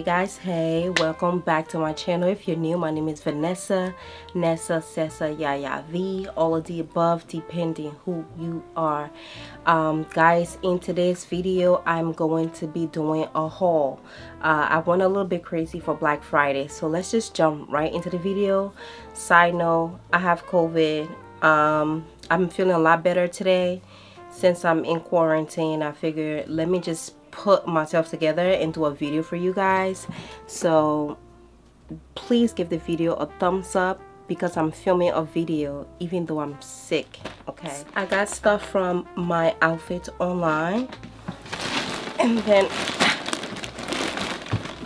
Hey guys, hey, welcome back to my channel. If you're new, my name is Vanessa Nessa Sessa Yaya V, all of the above depending who you are. Guys, in today's video I'm going to be doing a haul. I went a little bit crazy for Black Friday, so let's just jump right into the video. Side note, I have COVID. I'm feeling a lot better today. Since I'm in quarantine, I figured let me just put myself together and do a video for you guys. So please give the video a thumbs up because I'm filming a video even though I'm sick. Okay, I got stuff from my outfits online, and then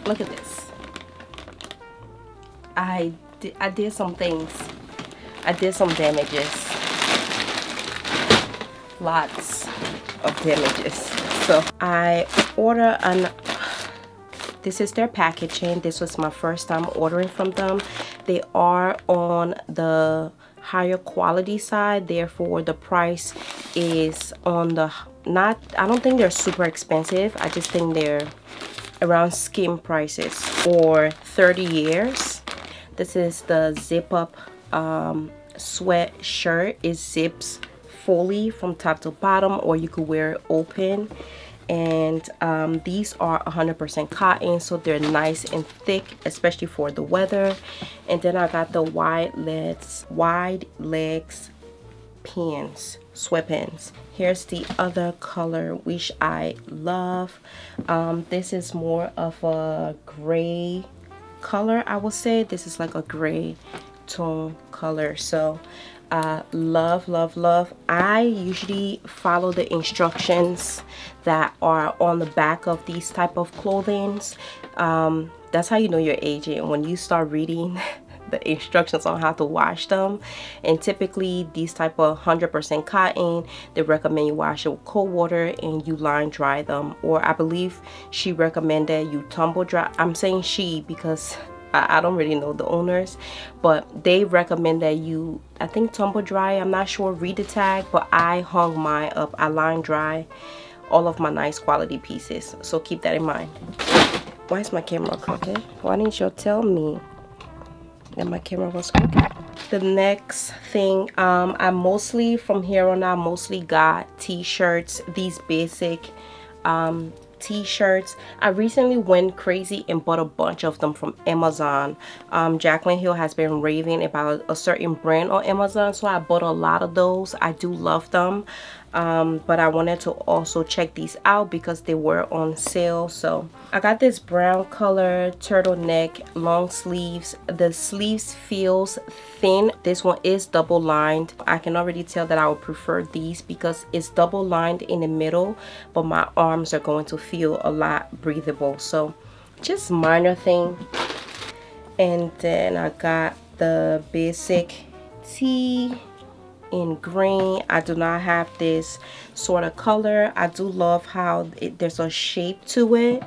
look at this. I did some things. I did some damages, lots of damages. So I order this is their packaging. This was my first time ordering from them. They are on the higher quality side, therefore the price is on the I don't think they're super expensive. I just think they're around Skims prices or 30 years. This is the zip up sweatshirt. It zips fully from top to bottom, or you could wear it open. And these are 100% cotton, so they're nice and thick, especially for the weather. And then I got the wide legs pants, sweatpants. Here's the other color, which I love. This is more of a gray color, I would say. This is like a gray tone color. So love. I usually follow the instructions that are on the back of these type of clothing. That's how you know you're aging, when you start reading the instructions on how to wash them. And typically these type of 100% cotton, they recommend you wash it with cold water and you line dry them, or I believe she recommended you tumble dry. I'm saying she because I don't really know the owners, but they recommend that you, I think, tumble dry. I'm not sure, read the tag, but I hung mine up. I line dry all of my nice quality pieces, so keep that in mind. Why is my camera crooked? Why didn't you tell me that my camera was crooked? The next thing, I mostly, from here on out, mostly got t-shirts, these basic t-shirts. I recently went crazy and bought a bunch of them from Amazon. Jaclyn Hill has been raving about a certain brand on Amazon, so I bought a lot of those. I do love them, but I wanted to also check these out because they were on sale. So I got this brown color turtleneck, long sleeves. The sleeves feels thin. This one is double lined. I can already tell that I would prefer these because it's double lined in the middle, but my arms are going to feel a lot breathable. So just minor thing. And then I got the basic tee in green. I do not have this sort of color. I do love how there's a shape to it,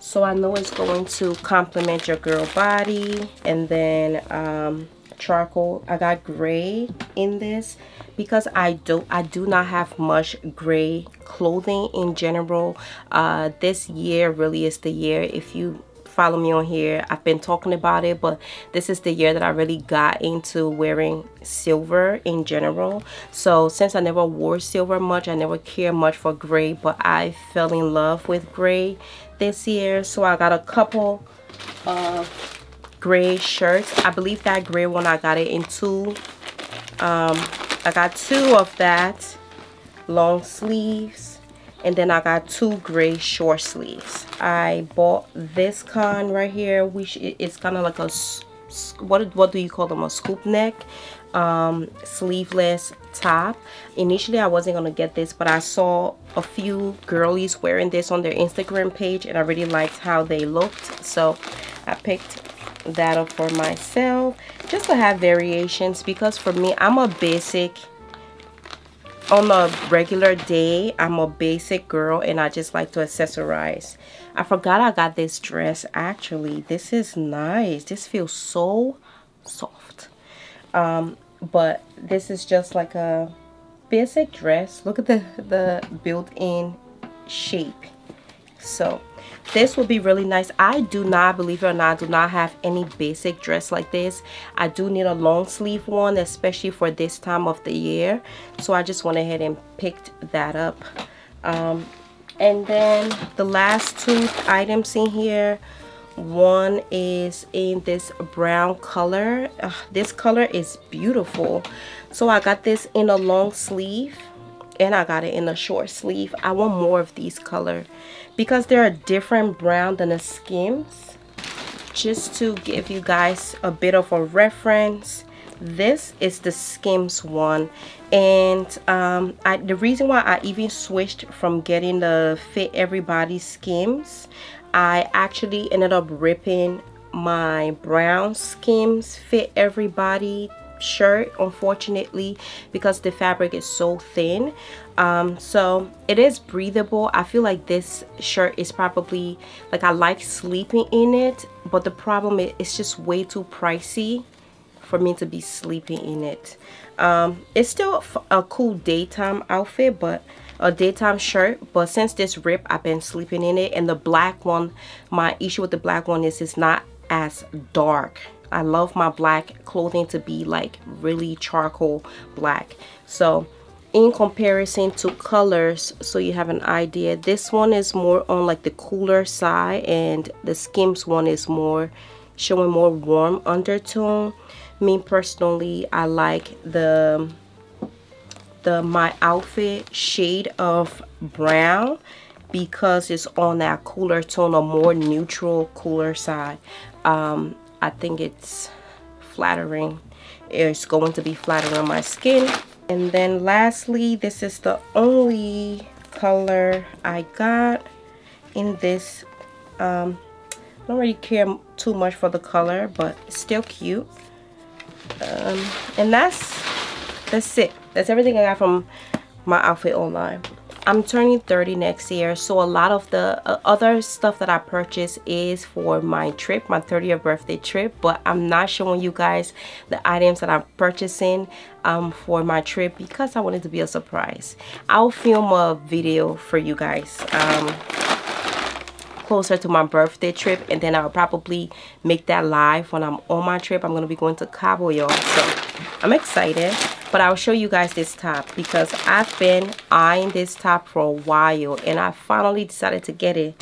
so I know it's going to complement your girl body. And then charcoal, I got gray in this because I do not have much gray clothing in general. This year really is the year. If you follow me on here, I've been talking about it, but this is the year that I really got into wearing silver in general. So since I never wore silver much, I never cared much for gray, but I fell in love with gray this year. So I got a couple of gray shirts. I believe that gray one, I got it in two. I got two of that long sleeves, and then I got two gray short sleeves. I bought this con right here, which is kind of like a, what do you call them, a scoop neck sleeveless top. Initially I wasn't gonna get this, but I saw a few girlies wearing this on their Instagram page and I really liked how they looked, so I picked that up for myself just to have variations. Because for me, I'm a basic, on a regular day, I'm a basic girl and I just like to accessorize. I forgot I got this dress actually. This is nice. This feels so soft. But this is just like a basic dress. Look at the built-in shape. So this will be really nice. I do not, believe it or not, I do not have any basic dress like this. I do need a long sleeve one, especially for this time of the year. So I just went ahead and picked that up. And then the last two items in here, one is in this brown color. This color is beautiful. So I got this in a long sleeve and I got it in a short sleeve. I want more of these colors because they're a different brown than the Skims. Just to give you guys a bit of a reference, this is the Skims one. And the reason why I even switched from getting the Fit Everybody Skims, I actually ended up ripping my brown Skims Fit Everybody shirt, unfortunately, because the fabric is so thin. So it is breathable. I feel like this shirt is probably, like, I like sleeping in it, but the problem is it's just way too pricey for me to be sleeping in it. It's still a cool daytime outfit, but a daytime shirt, but since this rip, I've been sleeping in it. And the black one, my issue with the black one is it's not as dark. I love my black clothing to be like really charcoal black. So in comparison to colors, so you have an idea, this one is more on like the cooler side and the Skims one is more showing more warm undertone. Me personally, I like my outfit shade of brown because it's on that cooler tone, a more neutral cooler side. I think it's flattering. It's going to be flattering on my skin. And then lastly, this is the only color I got in this. I don't really care too much for the color, but it's still cute. And that's it. That's everything I got from my outfit online. I'm turning 30 next year, so a lot of the other stuff that I purchased is for my trip, my 30th birthday trip, but I'm not showing you guys the items that I'm purchasing for my trip because I want it to be a surprise. I'll film a video for you guys closer to my birthday trip, and then I'll probably make that live when I'm on my trip. I'm going to be going to Cabo, y'all, so I'm excited. But I'll show you guys this top because I've been eyeing this top for a while and I finally decided to get it,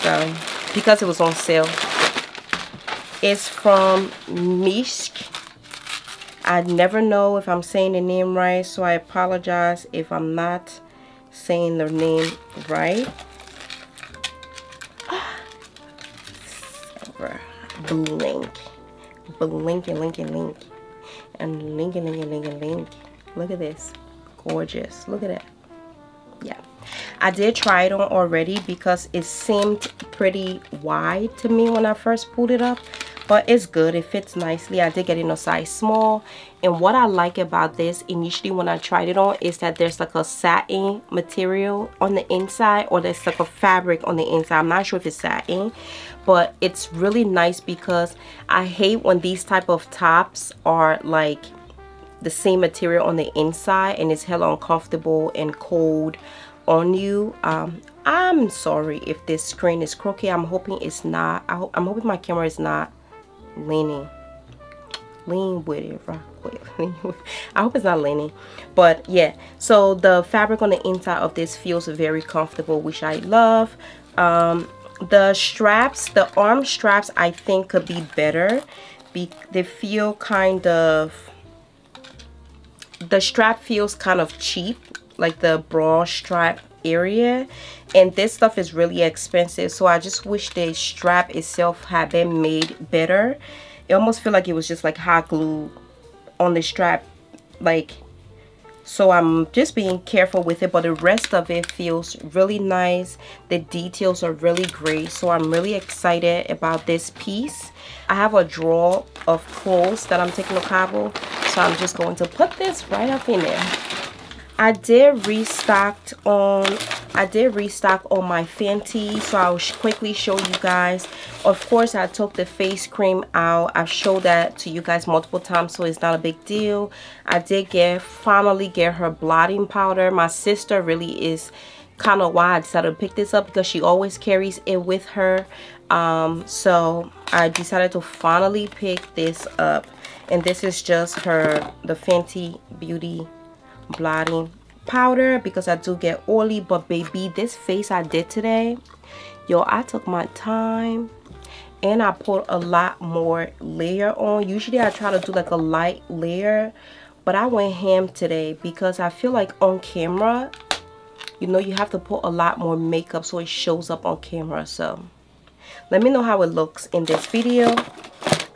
so, because it was on sale. It's from Mishk. I never know if I'm saying the name right, so I apologize if I'm not saying the name right. Blink, blink, and link, and link. And link and link and link and link. Look at this, gorgeous. Look at that. Yeah, I did try it on already because it seemed pretty wide to me when I first pulled it up, but it's good. It fits nicely. I did get in a size small. And what I like about this initially when I tried it on is that there's like a satin material on the inside, or there's like a fabric on the inside. I'm not sure if it's satin, but it's really nice because I hate when these type of tops are like the same material on the inside and it's hella uncomfortable and cold on you. I'm sorry if this screen is crooked. I'm hoping it's not. I'm hoping my camera is not leaning. Lean with it, rock with it. I hope it's not leaning. But yeah, so the fabric on the inside of this feels very comfortable, which I love. The straps, the arm straps, I think could be better. They feel kind of, the strap feels kind of cheap, like the bra strap area, and this stuff is really expensive, so I just wish the strap itself had been made better. It almost feel like it was just like hot glue on the strap, like, so I'm just being careful with it, but the rest of it feels really nice. The details are really great, so I'm really excited about this piece. I have a drawer of clothes that I'm taking to Cabo, so I'm just going to put this right up in there. I did restock on my Fenty, so I'll quickly show you guys. Of course, I took the face cream out. I've showed that to you guys multiple times, so it's not a big deal. I did finally get her blotting powder. My sister really is kind of why I decided to pick this up, because she always carries it with her. So I decided to finally pick this up, and this is just the Fenty Beauty blotting powder, because I do get oily. But baby, this face I did today, yo, I took my time and I put a lot more layer on. Usually I try to do like a light layer, but I went ham today because I feel like on camera, you know, you have to put a lot more makeup so it shows up on camera. So let me know how it looks in this video.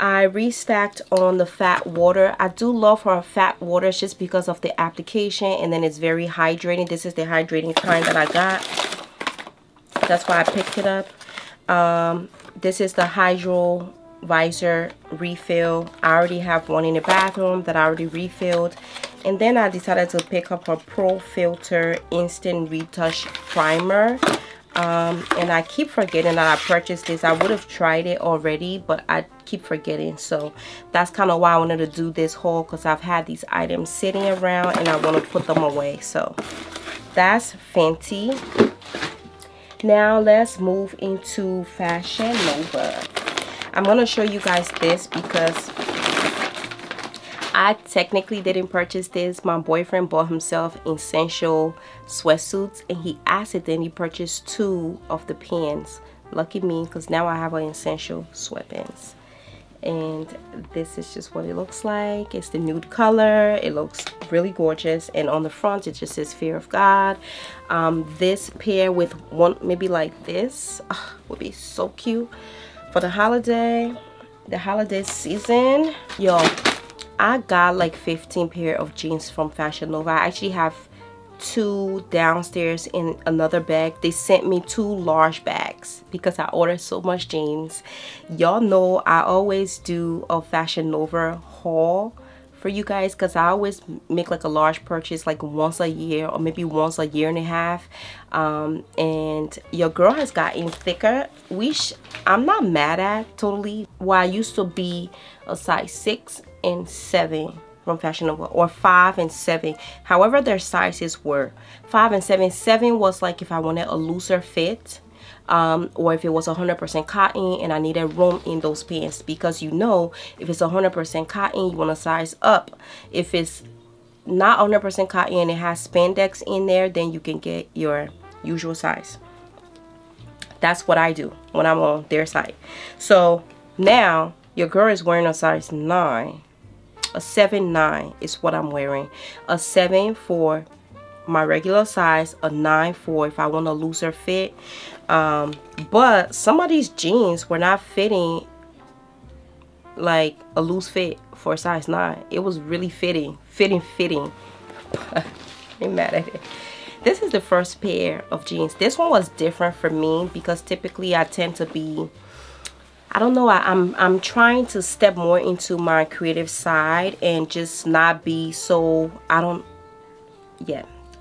I restacked on the fat water. I do love her fat water just because of the application, and then it's very hydrating. This is the hydrating kind that I got. That's why I picked it up. This is the Hydro Visor refill. I already have one in the bathroom that I already refilled. And then I decided to pick up her Pro Filter Instant Retouch Primer. And I keep forgetting that I purchased this. I would have tried it already, but I keep forgetting. So that's kind of why I wanted to do this haul, because I've had these items sitting around and I want to put them away. So that's Fenty. Now let's move into Fashion Nova. I'm going to show you guys this because I technically didn't purchase this. My boyfriend bought himself essential sweatsuits, and he accidentally purchased two of the pants. Lucky me, because now I have an essential sweatpants. And this is just what it looks like. It's the nude color. It looks really gorgeous, and on the front it just says Fear of God. This pair with one maybe like this would be so cute for the holiday season. Yo, I got like 15 pair of jeans from Fashion Nova. I actually have two downstairs in another bag. They sent me two large bags because I ordered so much jeans. Y'all know I always do a Fashion Nova haul for you guys, because I always make like a large purchase like once a year, or maybe once a year and a half. And your girl has gotten thicker, which I'm not mad at totally. Well, I used to be a size 6 and 7 from Fashion Nova, or 5 and 7, however their sizes were. 5 and 7. 7 was like if I wanted a looser fit, or if it was 100% cotton and I needed room in those pants, because you know, if it's 100% cotton, you want to size up. If it's not 100% cotton and it has spandex in there, then you can get your usual size. That's what I do when I'm on their side. So now your girl is wearing a size 9. A 7-9 is what I'm wearing. A 7 for my regular size, a 9 for if I want a looser fit. But some of these jeans were not fitting like a loose fit for a size 9. It was really fitting. I'm mad at it. This is the first pair of jeans. This one was different for me, because typically I tend to be, I don't know, I'm trying to step more into my creative side and just not be so,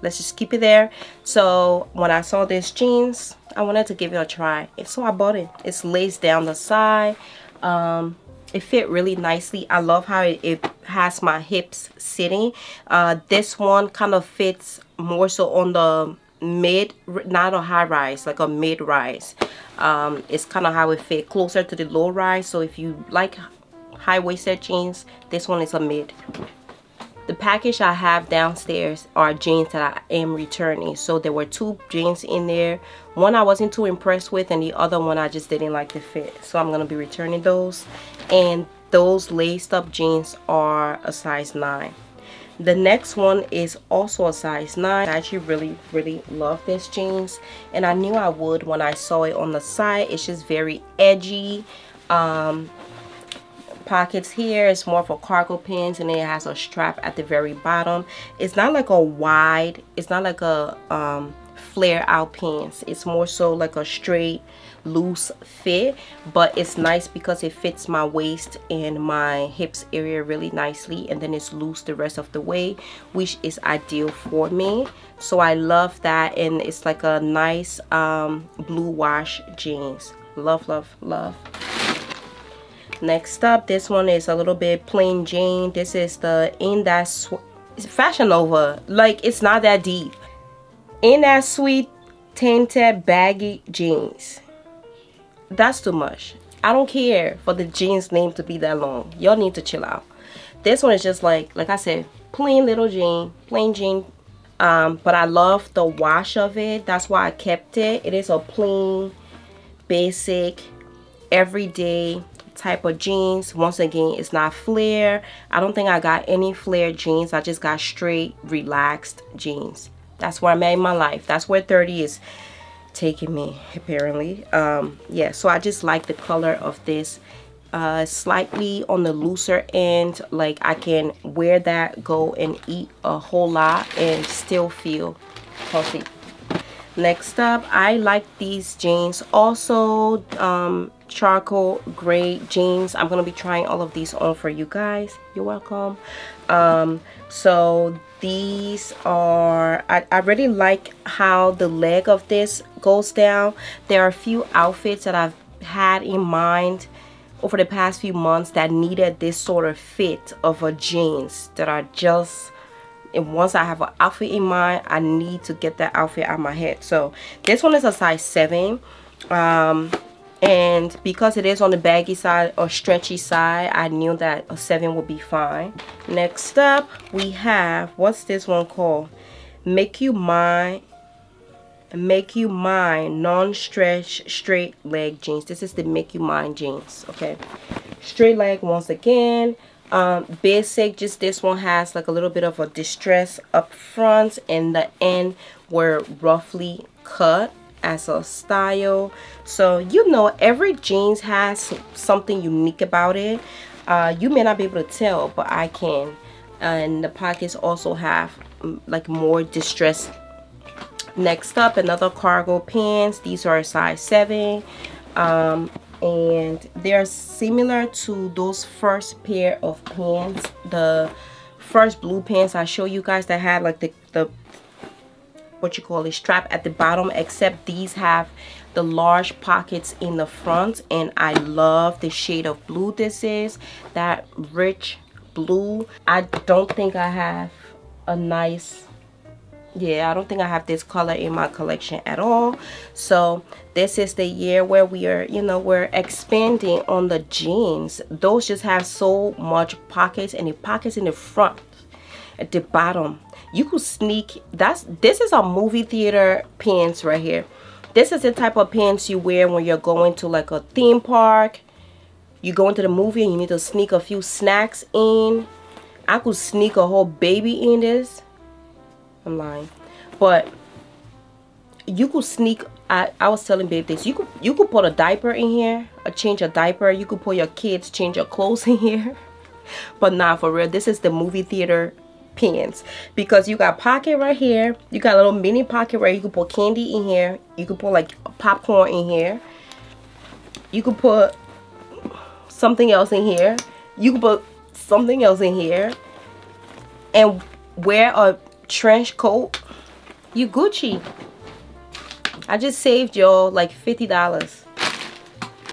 let's just keep it there. So when I saw this jeans, I wanted to give it a try, and so I bought it. It's laced down the side. It fit really nicely. I love how it has my hips sitting. This one kind of fits more so on the mid, not a high rise, like a mid rise. It's kind of how it fit, closer to the low rise. So if you like high-waisted jeans, this one is a mid. The package I have downstairs are jeans that I am returning. So there were two jeans in there. One I wasn't too impressed with, and the other one I just didn't like the fit. So I'm going to be returning those. And those laced up jeans are a size 9. The next one is also a size 9. I actually really love this jeans, and I knew I would when I saw it on the side. It's just very edgy. Pockets here, it's more for cargo pants, and then it has a strap at the very bottom. It's not like a wide, it's not like a flare out pants. It's more so like a straight loose fit, but it's nice because it fits my waist and my hips area really nicely, and then it's loose the rest of the way, which is ideal for me. So I love that, and it's like a nice blue wash jeans. Love. Next up, this one is a little bit plain Jane. This is the In That Fashion Nova, like it's not that deep. In That Sweet tainted baggy jeans. That's too much. I don't care for the jeans name to be that long. Y'all need to chill out. This one is just like I said, plain little jean, plain jean. But I love the wash of it. That's why I kept it. It is a plain, basic, everyday type of jeans. Once again, it's not flare. I don't think I got any flare jeans. I just got straight, relaxed jeans. That's where I'm at in my life. That's where 30 is taking me, apparently. Yeah, so I just like the color of this. Slightly on the looser end, like I can wear that, go and eat a whole lot and still feel healthy. Next up, I like these jeans also, charcoal gray jeans. I'm gonna be trying all of these on for you guys. You're welcome. So these are, I really like how the leg of this goes down. There are a few outfits that I've had in mind over the past few months that needed this sort of fit of a jeans that are just, and once I have an outfit in mind, I need to get that outfit out of my head. So this one is a size 7, and because it is on the baggy side or stretchy side, I knew that a 7 would be fine. Next up we have, what's this one called? Make You Mine non-stretch straight leg jeans. This is the Make You Mine jeans. Okay, straight leg once again, basic. Just this one has like a little bit of a distress up front, and the end were roughly cut as a style. So you know, every jeans has something unique about it. You may not be able to tell, but I can. And the pockets also have like more distress. Next up, another cargo pants. These are a size 7, and they're similar to those first pair of pants, the first blue pants I showed you guys that had like the what you call a strap at the bottom, except these have the large pockets in the front. And I love the shade of blue this is, that rich blue. I don't think I have a nice, yeah, I don't think I have this color in my collection at all. So this is the year where we are, you know, we're expanding on the jeans. Those just have so much pockets, and the pockets in the front, at the bottom, you could sneak. This is a movie theater pants right here. This is the type of pants you wear when you're going to like a theme park. You go into the movie and you need to sneak a few snacks in. I could sneak a whole baby in this. I'm lying, but you could sneak. I was telling babe this, you could put a diaper in here, a change of diaper. You could put your kids, change your clothes in here. But nah, for real, this is the movie theater pants, because you got pocket right here, you got a little mini pocket where you could put candy in here, you could put like popcorn in here, you could put something else in here, you could put something else in here, and wear a trench coat. You Gucci. I just saved y'all like $50.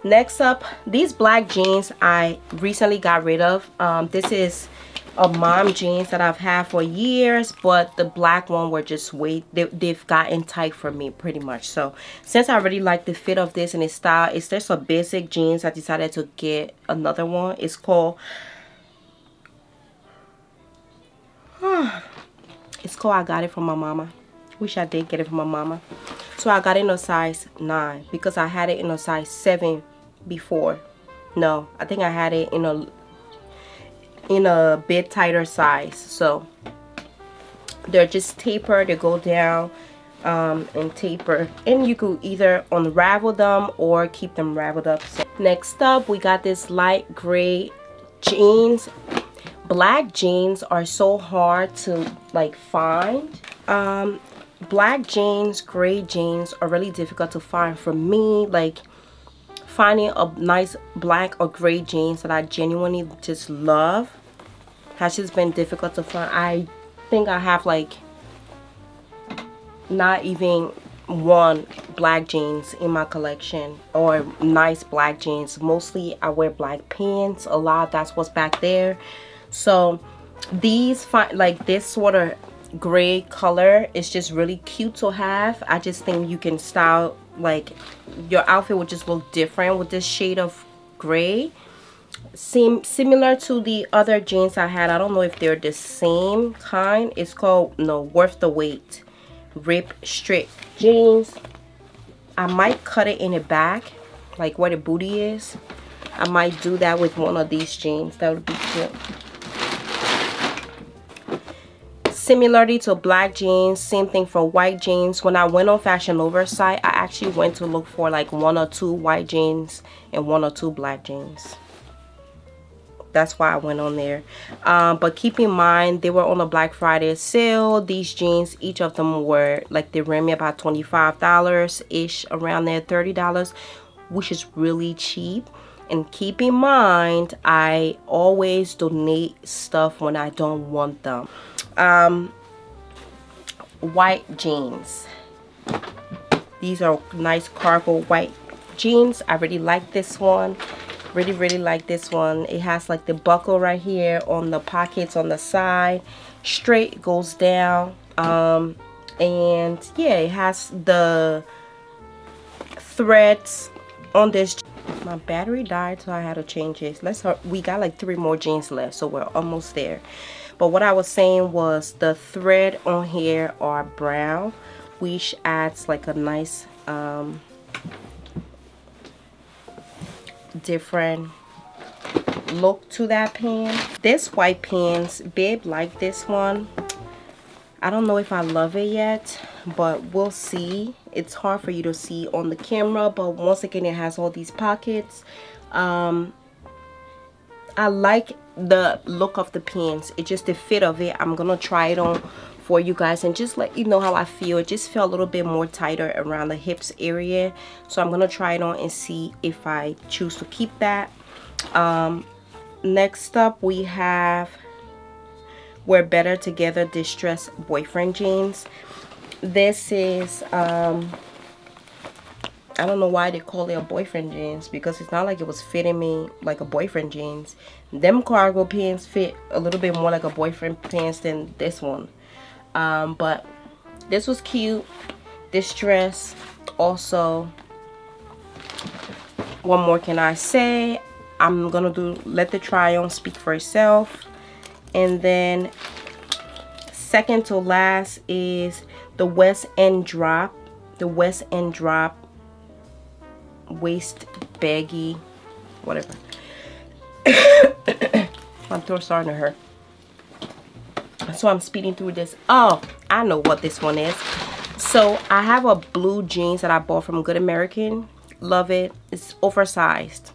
Next up, these black jeans I recently got rid of. This is a mom jeans that I've had for years, but the black one were just way, they've gotten tight for me pretty much. So since I really like the fit of this and its style, it's just a basic jeans. I decided to get another one. It's called I got it from my mama. Wish I did get it from my mama. So I got it in a size 9 because I had it in a size 7 before. No, I think I had it in a bit tighter size. So they're just tapered. They go down and taper, and you could either unravel them or keep them raveled up. So next up, we got this light gray jeans. Black jeans are so hard to like find. Black jeans, gray jeans are really difficult to find for me. Like finding a nice black or gray jeans that I genuinely just love has just been difficult to find. I think I have like not even one black jeans in my collection, or nice black jeans. Mostly I wear black pants a lot. That's what's back there. So these, like this sort of gray color is just really cute to have. I just think you can style, like, your outfit will just look different with this shade of gray. Similar to the other jeans I had. I don't know if they're the same kind. It's called Worth the Wait Rip Strip jeans. I might cut it in the back, like where the booty is. I might do that with one of these jeans. That would be cute. Similarity to black jeans, same thing for white jeans. When I went on Fashion Nova site, I actually went to look for like 1 or 2 white jeans and 1 or 2 black jeans. That's why I went on there. But keep in mind, they were on a Black Friday sale. These jeans, each of them were like, they ran me about $25 ish, around there, $30, which is really cheap. And keep in mind, I always donate stuff when I don't want them. White jeans. These are nice cargo white jeans. I really like this one. Really like this one. It has like the buckle right here on the pockets on the side. Straight goes down. And yeah, it has the threads on this. My battery died, so I had to change it. We got like 3 more jeans left, so we're almost there. But what I was saying was the thread on here are brown, which adds like a nice different look to that pin. This white pants, babe, like this one. I don't know if I love it yet, but we'll see. It's hard for you to see on the camera, but once again, it has all these pockets. I like the look of the pants. It's just the fit of it. I'm gonna try it on for you guys and just let you know how I feel. It just felt a little bit more tighter around the hips area, so I'm gonna try it on and see if I choose to keep that. Next up, we have We're Better Together Distressed Boyfriend jeans. This is I don't know why they call it a boyfriend jeans, because it's not like it was fitting me like a boyfriend jeans. Them cargo pants fit a little bit more like a boyfriend pants than this one. But this was cute. This dress also, what more can I say? I'm gonna let the try on speak for itself. And then second to last is the West End Drop. The West End Drop waist baggy, whatever. My throat's starting to hurt, so I'm speeding through this. Oh, I know what this one is. So I have a blue jeans that I bought from Good American. Love it. It's oversized.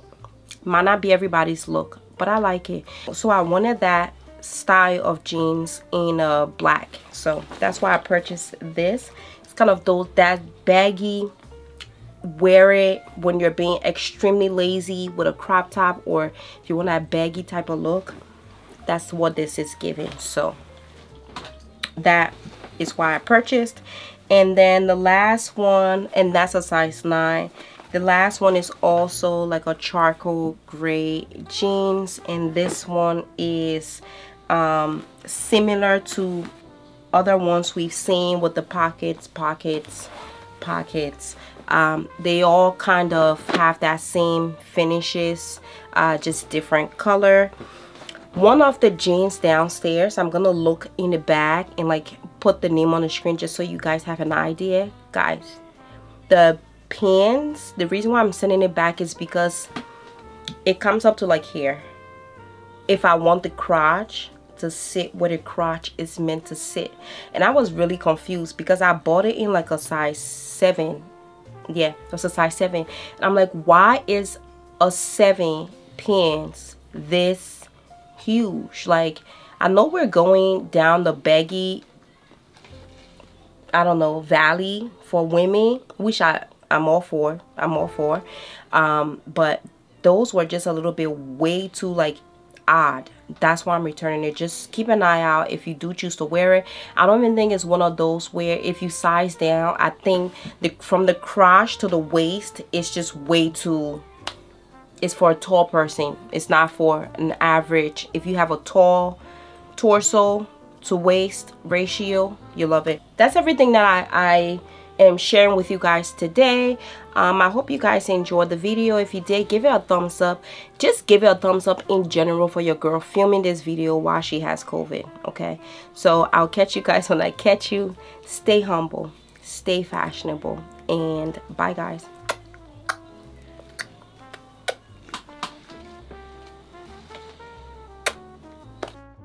Might not be everybody's look, but I like it. So I wanted that style of jeans in black, so that's why I purchased this. It's kind of that baggy, wear it when you're being extremely lazy with a crop top, or if you want that baggy type of look. That's what this is giving, so that is why I purchased. And then the last one, and that's a size 9. The last one is also like a charcoal gray jeans, and this one is similar to other ones we've seen with the pockets. They all kind of have that same finishes, just different color. One of the jeans downstairs, I'm gonna look in the bag and like put the name on the screen just so you guys have an idea. Guys, the pins, the reason why I'm sending it back is because it comes up to like here. If I want the crotch to sit where the crotch is meant to sit. And I was really confused because I bought it in like a size 7. Yeah, that's a size 7. And I'm like, why is a 7 pins this huge? Like, I know we're going down the baggy, I don't know, valley for women, which I'm all for. But those were just a little bit way too like odd. That's why I'm returning it. Just keep an eye out if you do choose to wear it. I don't even think it's one of those where if you size down, I think from the crotch to the waist, it's just way too, it's for a tall person. It's not for an average. If you have a tall torso, to waist ratio, you love it. That's everything that I am sharing with you guys today. I hope you guys enjoyed the video. If you did, give it a thumbs up. Just give it a thumbs up in general for your girl filming this video while she has COVID, okay? So I'll catch you guys when I catch you. Stay humble, stay fashionable, and bye guys.